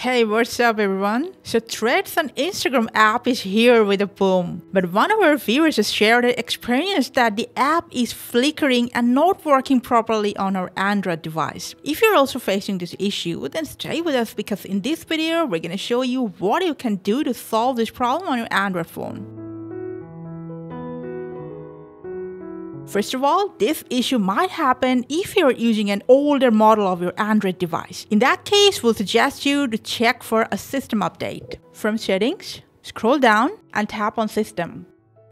Hey, what's up everyone? So Threads on Instagram app is here with a boom. But one of our viewers has shared an experience that the app is flickering and not working properly on our Android device. If you're also facing this issue, then stay with us because in this video, we're gonna show you what you can do to solve this problem on your Android phone. First of all, this issue might happen if you're using an older model of your Android device. In that case, we'll suggest you to check for a system update. From Settings, scroll down and tap on System,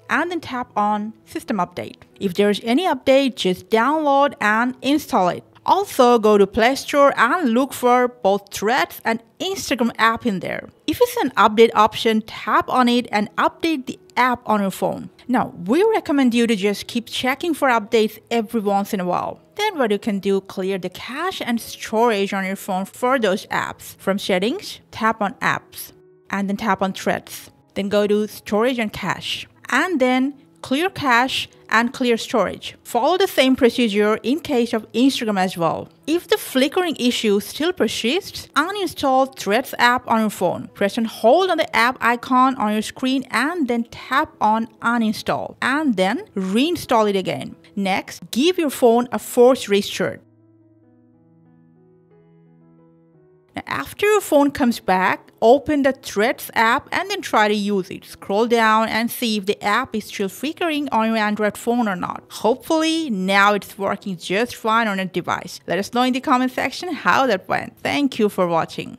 and then tap on System Update. If there's any update, just download and install it. Also, go to Play Store and look for both Threads and Instagram app in there. If it's an update option, tap on it and update the app on your phone. Now, we recommend you to just keep checking for updates every once in a while. Then what you can do, clear the cache and storage on your phone for those apps. From Settings, tap on Apps, and then tap on Threads. Then go to Storage and Cache, and then clear cache and clear storage. Follow the same procedure in case of Instagram as well. If the flickering issue still persists, uninstall Threads app on your phone. Press and hold on the app icon on your screen and then tap on uninstall and then reinstall it again. Next, give your phone a force restart. After your phone comes back, open the Threads app and then try to use it. Scroll down and see if the app is still flickering on your Android phone or not. Hopefully, now it's working just fine on your device. Let us know in the comment section how that went. Thank you for watching.